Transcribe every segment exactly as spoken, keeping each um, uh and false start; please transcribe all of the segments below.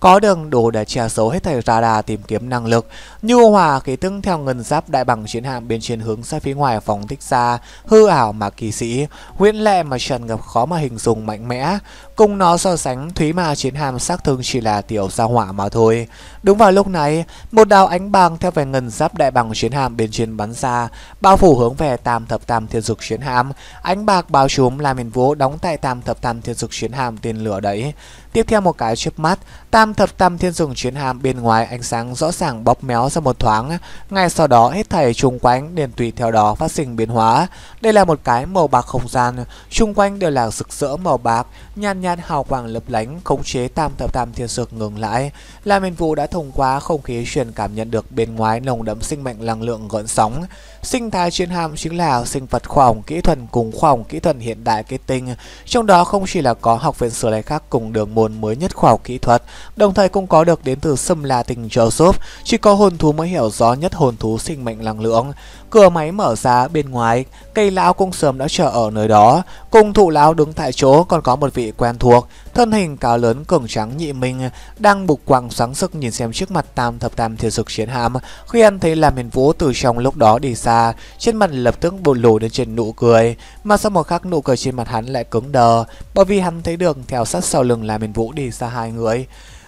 có đường đủ để che giấu hết thảy radar tìm kiếm năng lực. Nhu hòa khí tức theo ngân giáp đại bằng chiến hạm bên trên hướng ra phía ngoài phóng thích ra, hư ảo mà kỳ sĩ, huyễn lệ mà tràn ngập khó mà hình dung mạnh mẽ. Cùng nó so sánh, Thúy Ma chiến hạm xác thương chỉ là tiểu gia hỏa mà thôi. Đúng vào lúc này, một đao ánh bàng theo về ngân giáp đại bằng chiến hạm bên trên bắn ra, bao phủ hướng về Tam Thập Tam Thiên Dực chiến hạm. Ánh bạc bao trùm làm hình vũ đóng tại Tam Thập Tam Thiên Dực chiến hạm tên lửa đấy. Tiếp theo một cái chớp mắt, Tam Thập Tam Thiên Dực chiến hạm bên ngoài ánh sáng rõ ràng bóp méo ra một thoáng. Ngay sau đó hết thảy chung quanh liền tùy theo đó phát sinh biến hóa. Đây là một cái màu bạc không gian, chung quanh đều là rực rỡ màu bạc, nhàn nhạt hào quang lấp lánh khống chế Tam Thập Tam Thiên Dực ngừng lại. Lam Minh Vũ đã thông qua không khí truyền cảm nhận được bên ngoài nồng đậm sinh mệnh năng lượng gợn sóng. Sinh thái chiến hạm chính là sinh vật khoa học kỹ thuật cùng khoa học kỹ thuật hiện đại kết tinh, trong đó không chỉ là có học viện Sử Lai Khắc cùng đường môn mới nhất khoa học kỹ thuật, đồng thời cũng có được đến từ Sâm La Tinh trợ giúp, chỉ có hồn thú mới hiểu rõ nhất hồn thú sinh mệnh năng lượng. Cửa máy mở ra bên ngoài, cây lão cung sớm đã chờ ở nơi đó, cùng thụ lão đứng tại chỗ còn có một vị quen thuộc, thân hình cao lớn cường trắng nhị minh, đang bục quang sáng sức nhìn xem trước mặt Tam Thập Tam Thiên Dực chiến hạm. Khi anh thấy Lam Hiền Vũ từ trong lúc đó đi ra, trên mặt lập tức bột lù đến trên nụ cười, mà sau một khắc nụ cười trên mặt hắn lại cứng đờ, bởi vì hắn thấy đường theo sát sau lưng Lam Hiền Vũ đi ra hai người.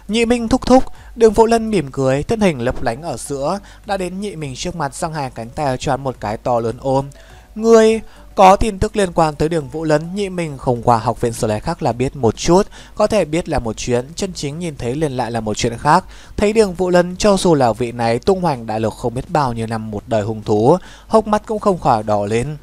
Nhị Minh thúc thúc, Đường Vũ Lân mỉm cười, thân hình lấp lánh ở giữa, đã đến Nhị Minh trước mặt, giang hai cánh tay cho hắn một cái to lớn ôm. Ngươi có tin tức liên quan tới Đường Vũ Lân, Nhị Minh không qua học viện Sử Lai Khắc là biết một chút, có thể biết là một chuyện, chân chính nhìn thấy liền lại là một chuyện khác. Thấy Đường Vũ Lân, cho dù là vị này tung hoành đại lục không biết bao nhiêu năm một đời hung thú, hốc mắt cũng không khỏi đỏ lên.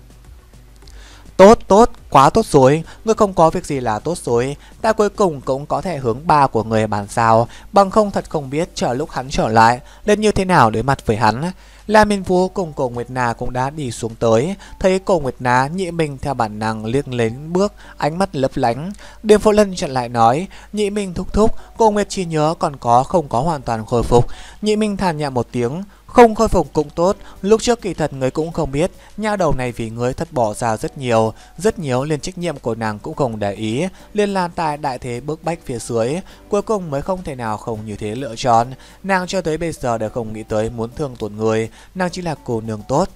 Tốt, tốt, quá tốt rồi, ngươi không có việc gì là tốt rồi, ta cuối cùng cũng có thể hướng ba của người bàn giao, bằng không thật không biết chờ lúc hắn trở lại, nên như thế nào đối mặt với hắn. La Minh Vũ cùng Cổ Nguyệt Na cũng đã đi xuống tới, thấy Cổ Nguyệt Na, Nhị Minh theo bản năng liếc lên bước, ánh mắt lấp lánh. Đường Vũ Lân chặn lại nói, Nhị Minh thúc thúc, Cổ Nguyệt trí nhớ còn có không có hoàn toàn khôi phục. Nhị Minh than nhẹ một tiếng, không khôi phục cũng tốt, lúc trước kỳ thật người cũng không biết, nha đầu này vì người thật bỏ ra rất nhiều, rất nhiều liền trách nhiệm của nàng cũng không để ý, liên lan tại đại thế bức bách phía dưới, cuối cùng mới không thể nào không như thế lựa chọn, nàng cho tới bây giờ đều không nghĩ tới muốn thương tổn người, nàng chỉ là cô nương tốt.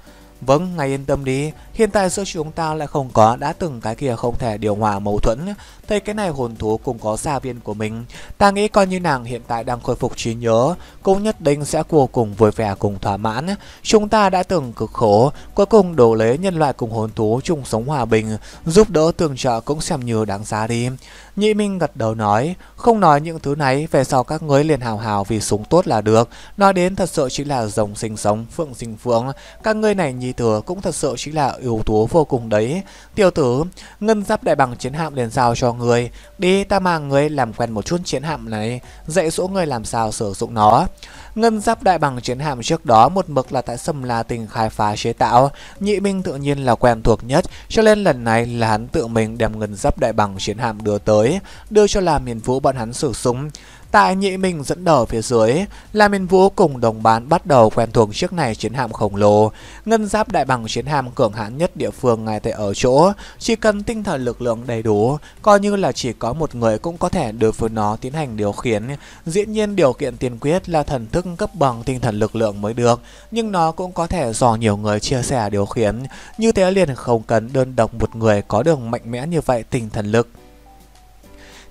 Vâng, ngài yên tâm đi, hiện tại giữa chúng ta lại không có đã từng cái kia không thể điều hòa mâu thuẫn. Thấy cái này hồn thú cũng có gia viên của mình, ta nghĩ coi như nàng hiện tại đang khôi phục trí nhớ, cũng nhất định sẽ vô cùng vui vẻ cùng thỏa mãn. Chúng ta đã từng cực khổ, cuối cùng đổ lấy nhân loại cùng hồn thú chung sống hòa bình, giúp đỡ tương trợ cũng xem như đáng giá đi. Nhị Minh gật đầu nói, không nói những thứ này, về sau các ngươi liền hào hào vì súng tốt là được. Nói đến thật sự chính là rồng sinh sống, phượng sinh phượng, các ngươi này nhìn thừa cũng thật sự chính là ưu tú vô cùng đấy. Tiểu tử, ngân giáp đại bằng chiến hạm liền giao cho người, đi ta mang người làm quen một chút chiến hạm này, dạy dỗ người làm sao sử dụng nó. Ngân giáp đại bằng chiến hạm trước đó một mực là tại Sâm La Tinh khai phá chế tạo, Nhị Minh tự nhiên là quen thuộc nhất, cho nên lần này là hắn tự mình đem ngân giáp đại bằng chiến hạm đưa tới, đưa cho Lam Hiền Vũ bọn hắn sử dụng. Tại Nhị Minh dẫn đầu phía dưới, Lam Minh Vũ cùng đồng bạn bắt đầu quen thuộc chiếc này chiến hạm khổng lồ. Ngân giáp đại bằng chiến hạm cường hãn nhất địa phương ngay tại ở chỗ, chỉ cần tinh thần lực lượng đầy đủ, coi như là chỉ có một người cũng có thể đối với nó tiến hành điều khiển. Dĩ nhiên điều kiện tiên quyết là thần thức cấp bằng tinh thần lực lượng mới được, nhưng nó cũng có thể do nhiều người chia sẻ điều khiển, như thế liền không cần đơn độc một người có được mạnh mẽ như vậy tinh thần lực.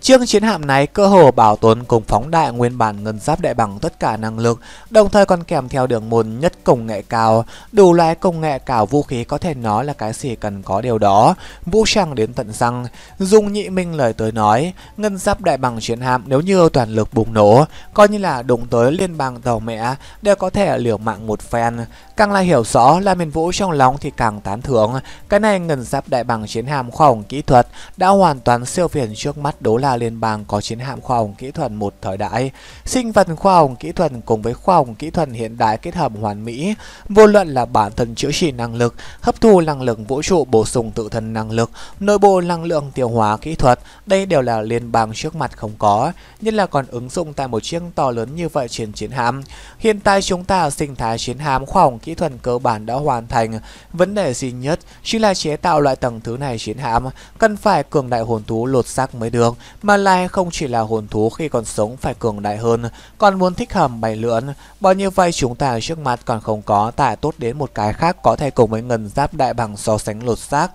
Chiếc chiến hạm này cơ hồ bảo tồn cùng phóng đại nguyên bản ngân giáp đại bằng tất cả năng lực, đồng thời còn kèm theo đường môn nhất công nghệ cao, đủ loại công nghệ cao vũ khí, có thể nói là cái gì cần có điều đó, vũ trang đến tận răng. Dùng Nhị Minh lời tới nói, ngân giáp đại bằng chiến hạm nếu như toàn lực bùng nổ, coi như là đụng tới liên bang tàu mẹ đều có thể liều mạng một phen. Càng là hiểu rõ là Miền Vũ trong lòng thì càng tán thưởng, cái này ngân giáp đại bằng chiến hạm khoa học kỹ thuật đã hoàn toàn siêu phiền trước mắt đố là liên bang có chiến hạm khoa học kỹ thuật một thời đại. Sinh vật khoa học kỹ thuật cùng với khoa học kỹ thuật hiện đại kết hợp hoàn mỹ, vô luận là bản thân chữa trị năng lực, hấp thu năng lượng vũ trụ, bổ sung tự thân năng lực, nội bộ năng lượng tiêu hóa kỹ thuật, đây đều là liên bang trước mặt không có, nhất là còn ứng dụng tại một chiếc to lớn như vậy trên chiến hạm. Hiện tại chúng ta sinh thái chiến hạm khoa học kỹ thuật cơ bản đã hoàn thành, vấn đề duy nhất chính là chế tạo loại tầng thứ này chiến hạm cần phải cường đại hồn thú lột xác mới được. Malai không chỉ là hồn thú khi còn sống phải cường đại hơn, còn muốn thích hầm bay lượn, bởi như vậy chúng ta trước mặt còn không có tả tốt đến một cái khác có thể cùng với ngân giáp đại bằng so sánh lột xác.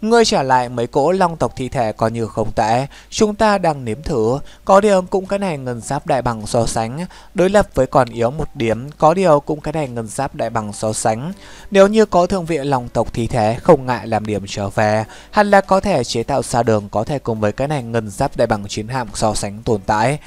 Ngươi trả lại mấy cỗ long tộc thi thể coi như không tệ, chúng ta đang nếm thử, có điều cũng cái này ngân giáp đại bằng so sánh, đối lập với còn yếu một điểm, có điều cũng cái này ngân giáp đại bằng so sánh. Nếu như có thượng vị long tộc thi thể không ngại làm điểm trở về, hẳn là có thể chế tạo xa đường có thể cùng với cái này ngân giáp đại bằng chiến hạm so sánh tồn tại.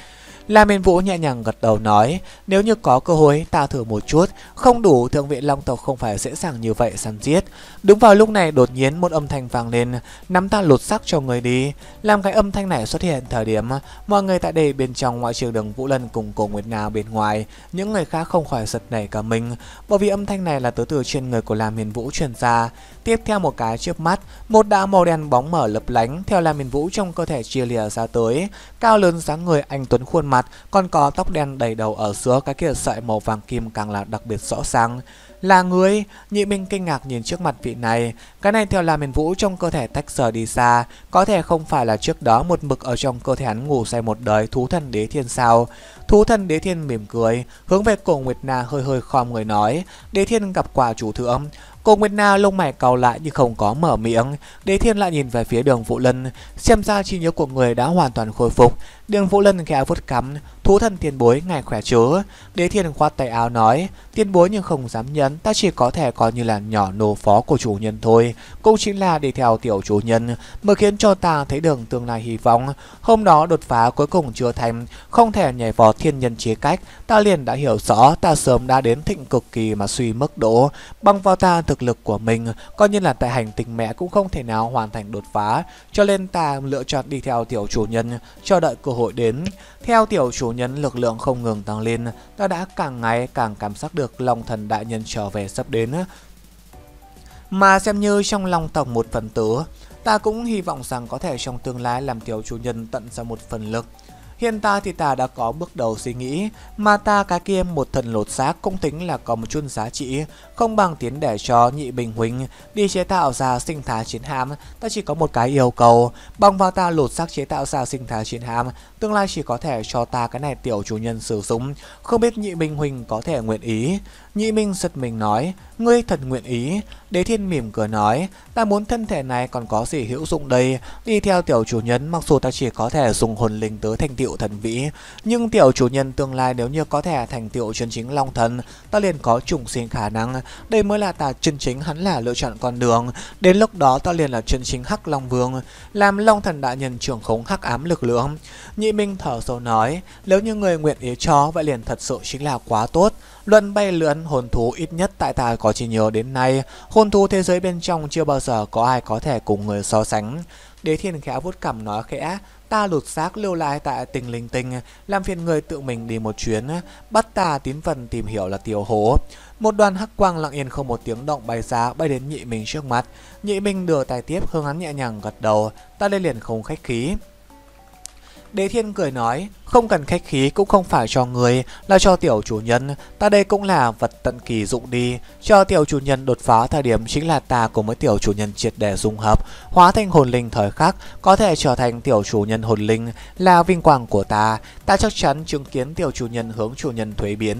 La Miên Vũ nhẹ nhàng gật đầu nói, nếu như có cơ hội ta thử một chút, không đủ thượng vị long tộc không phải dễ dàng như vậy săn giết. Đúng vào lúc này đột nhiên một âm thanh vang lên, nắm ta lột xác cho người đi. Làm cái âm thanh này xuất hiện thời điểm mọi người tại đây bên trong ngoại trừ Đường Vũ Lân cùng Cổ Nguyệt Nga bên ngoài, những người khác không khỏi giật nảy cả mình, bởi vì âm thanh này là từ từ trên người của La Miên Vũ truyền ra. Tiếp theo một cái chớp mắt, một đạo màu đen bóng mở lấp lánh theo La Miên Vũ trong cơ thể chia lìa ra tới, cao lớn dáng người anh tuấn khuôn mặt, còn có tóc đen đầy đầu ở giữa cái kia sợi màu vàng kim càng là đặc biệt rõ ràng. Là người Nhị Minh kinh ngạc nhìn trước mặt vị này. Cái này theo là Miền Vũ trong cơ thể tách rời đi xa, có thể không phải là trước đó một mực ở trong cơ thể hắn ngủ say một đời thú thần đế thiên sao? Thú thần đế thiên mỉm cười hướng về Cổ Nguyệt Na hơi hơi khom người nói, đế thiên gặp quà chủ thượng. Cô Nguyệt Na lông mày cau lại nhưng không có mở miệng. Đế thiên lại nhìn về phía Đường Vũ Lân, xem ra trí nhớ của người đã hoàn toàn khôi phục. Đường Vũ Lân khẽ vuốt cằm, thú thần tiền bối ngài khỏe chứ? Đế thiên khoát tay áo nói, tiền bối nhưng không dám nhấn, ta chỉ có thể coi như là nhỏ nô phó của chủ nhân thôi, cũng chính là đi theo tiểu chủ nhân, mới khiến cho ta thấy đường tương lai hy vọng. Hôm đó đột phá cuối cùng chưa thành, không thể nhảy vọt thiên nhân chế cách, ta liền đã hiểu rõ, ta sớm đã đến thịnh cực kỳ mà suy mức độ, bằng vào ta thực lực của mình, coi như là tại hành tinh mẹ cũng không thể nào hoàn thành đột phá, cho nên ta lựa chọn đi theo tiểu chủ nhân, chờ đợi cơ hội đến. Theo tiểu chủ nhân lực lượng không ngừng tăng lên, ta đã càng ngày càng cảm giác được Long Thần đại nhân trở về sắp đến, mà xem như trong Long tộc một phần tử, ta cũng hy vọng rằng có thể trong tương lai làm tiểu chủ nhân tận ra một phần lực. Hiện tại thì ta đã có bước đầu suy nghĩ, mà ta cái kia một thần lột xác cũng tính là có một chút giá trị, không bằng tiến để cho Nhị Bình huynh đi chế tạo ra sinh thái chiến hạm. Ta chỉ có một cái yêu cầu, bằng vào ta lột xác chế tạo ra sinh thái chiến hạm, tương lai chỉ có thể cho ta cái này tiểu chủ nhân sử dụng, không biết Nhị Bình huynh có thể nguyện ý. Nhị Minh giật mình nói, ngươi thật nguyện ý? Đế thiên mỉm cười nói, ta muốn thân thể này còn có gì hữu dụng đây, đi theo tiểu chủ nhân mặc dù ta chỉ có thể dùng hồn linh tới thành tựu thần vĩ, nhưng tiểu chủ nhân tương lai nếu như có thể thành tựu chân chính Long Thần, ta liền có trùng sinh khả năng, đây mới là ta chân chính hắn là lựa chọn con đường, đến lúc đó ta liền là chân chính Hắc Long Vương, làm Long Thần đại nhân trưởng khống hắc ám lực lượng. Nhị Minh thở sâu nói, nếu như người nguyện ý cho vậy liền thật sự chính là quá tốt. Luận bay lượn hồn thú ít nhất tại ta có chỉ nhớ đến nay, hồn thú thế giới bên trong chưa bao giờ có ai có thể cùng người so sánh. Đế thiên khẽ vuốt cằm nói khẽ, ta lột xác lưu lại tại Tình Linh Tinh, làm phiền người tự mình đi một chuyến, bắt ta tín phần tìm hiểu là tiểu hố. Một đoàn hắc quang lặng yên không một tiếng động bay ra, bay đến Nhị Minh trước mặt. Nhị Minh đưa tay tiếp hướng hắn nhẹ nhàng gật đầu, ta đây liền không khách khí. Đế thiên cười nói, không cần khách khí, cũng không phải cho người, là cho tiểu chủ nhân, ta đây cũng là vật tận kỳ dụng đi, cho tiểu chủ nhân đột phá thời điểm chính là ta cùng với tiểu chủ nhân triệt để dung hợp, hóa thành hồn linh thời khắc, có thể trở thành tiểu chủ nhân hồn linh, là vinh quang của ta, ta chắc chắn chứng kiến tiểu chủ nhân hướng chủ nhân thuế biến.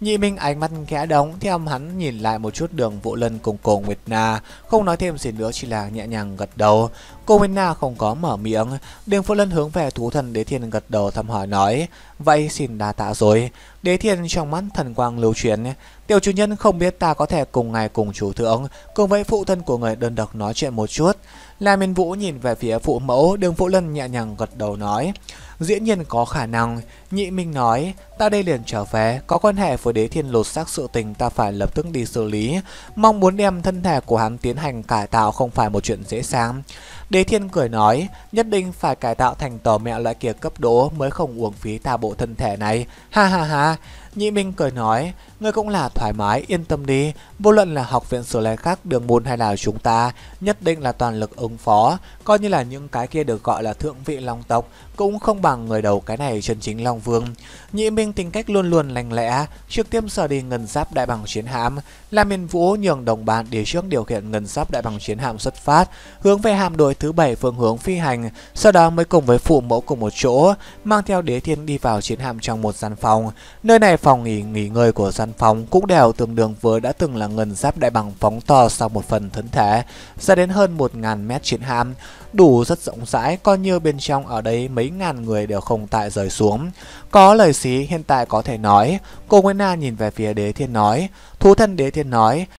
Nhị Minh ánh mắt khẽ đóng, theo hắn nhìn lại một chút Đường Vũ Lân cùng Cổ Nguyệt Na, không nói thêm gì nữa chỉ là nhẹ nhàng gật đầu. Cô Nguyệt Na không có mở miệng, Đường Vũ Lân hướng về thú thần Đế thiên gật đầu thăm hỏi nói, vậy xin đa tạ rồi. Đế thiên trong mắt thần quang lưu chuyển, tiểu chủ nhân không biết ta có thể cùng ngài cùng chủ thượng cùng với phụ thân của người đơn độc nói chuyện một chút. La Miên Vũ nhìn về phía phụ mẫu, Đường Vũ Lân nhẹ nhàng gật đầu nói, dĩ nhiên có khả năng. Nhị Minh nói, ta đây liền trở về, có quan hệ với Đế thiên lột xác sự tình ta phải lập tức đi xử lý, mong muốn đem thân thể của hắn tiến hành cải tạo không phải một chuyện dễ dàng. Đế thiên cười nói, nhất định phải cải tạo thành tò mẹ loại kia cấp độ mới không uổng phí ta bộ thân thể này, ha ha ha. Nhị Minh cười nói, ngươi cũng là thoải mái, yên tâm đi. Vô luận là học viện Sử Lai khác, Đường Môn hay là chúng ta, nhất định là toàn lực ứng phó. Coi như là những cái kia được gọi là thượng vị Long tộc, cũng không bằng người đầu cái này chân chính Long Vương. Nhị Minh tính cách luôn luôn lành lẽ, trực tiếp sờ đi ngân giáp đại bằng chiến hạm. Lam Miên Vũ nhường đồng bạn đi trước điều khiển ngân giáp đại bằng chiến hạm xuất phát, hướng về hạm đội thứ bảy phương hướng phi hành. Sau đó mới cùng với phụ mẫu cùng một chỗ, mang theo Đế Thiên đi vào chiến hạm trong một gian phòng. Nơi này phòng nghỉ nghỉ ngơi của gian phòng cũng đều tương đương với đã từng là ngân giáp đại bằng phóng to sau một phần thân thể, ra đến hơn một nghìn mét chiến hạm, đủ rất rộng rãi, coi như bên trong ở đây mấy ngàn người đều không tại rời xuống. Có lời xí hiện tại có thể nói, cô Nguyễn Na nhìn về phía Đế Thiên nói, thú thân Đế Thiên nói,